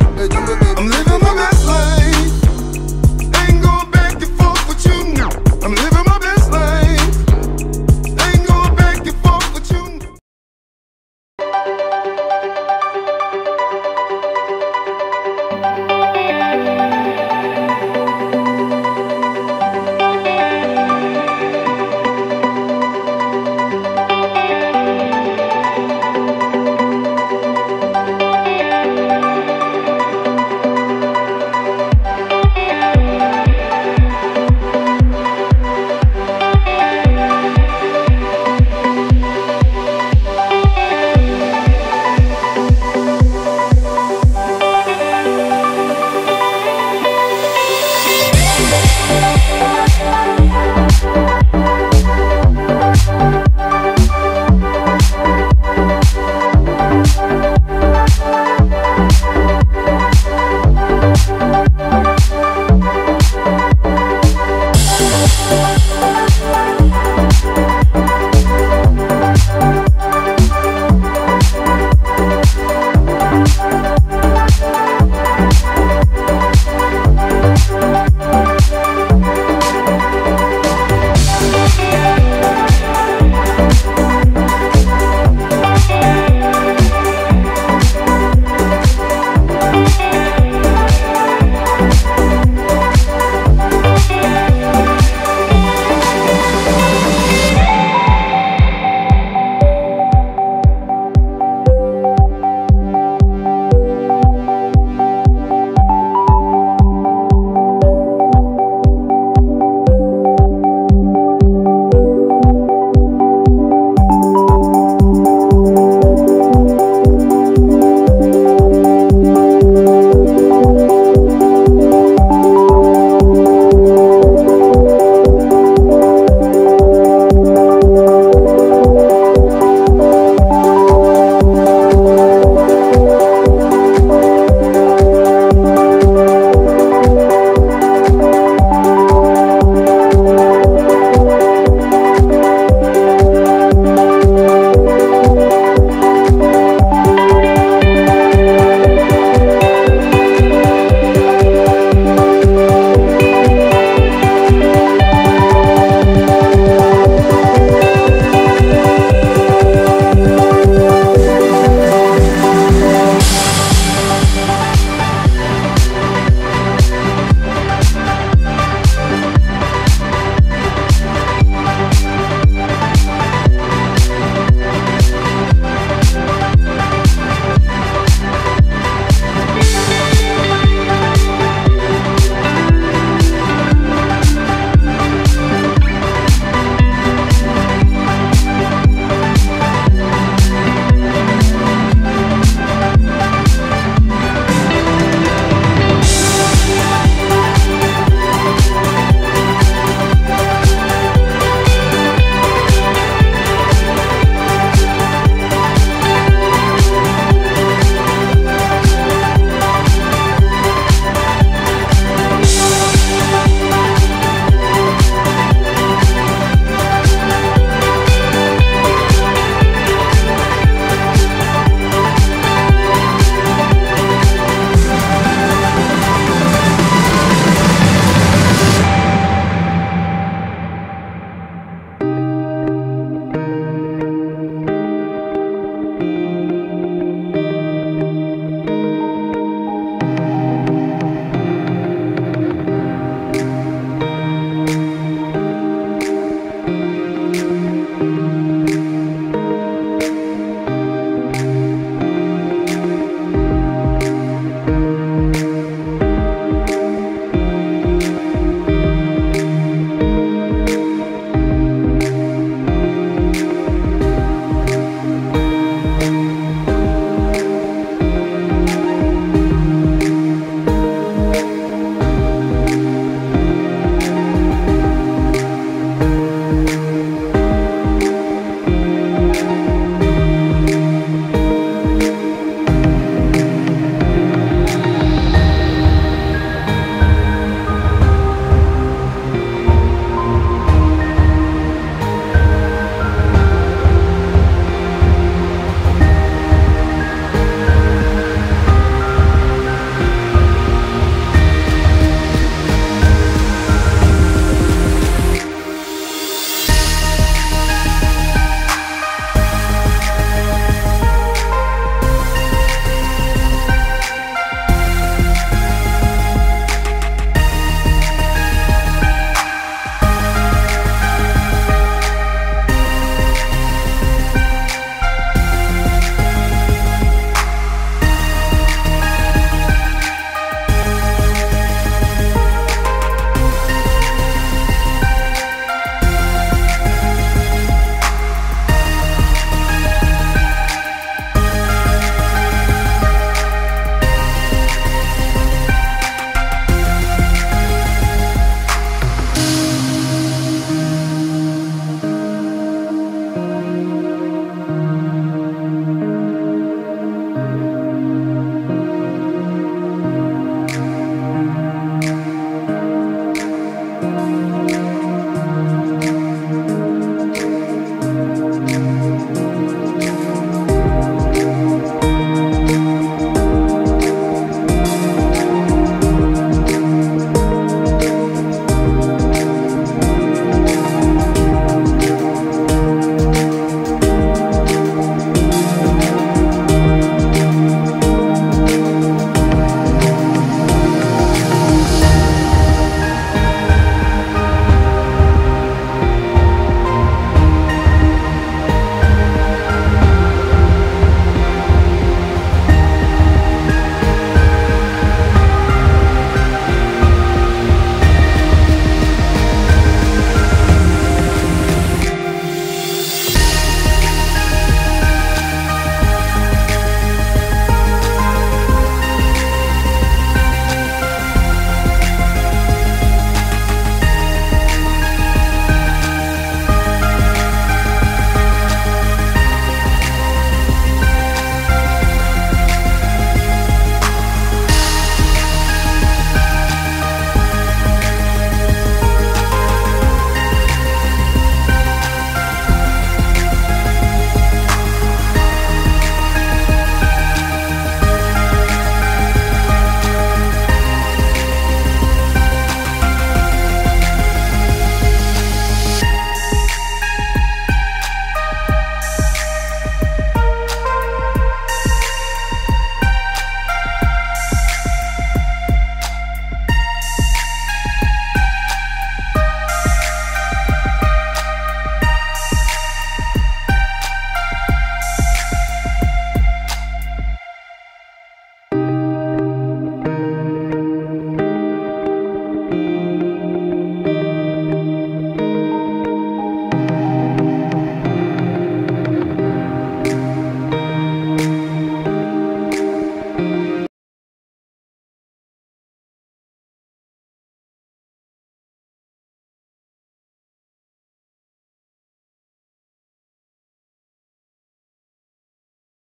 I'm living my best life.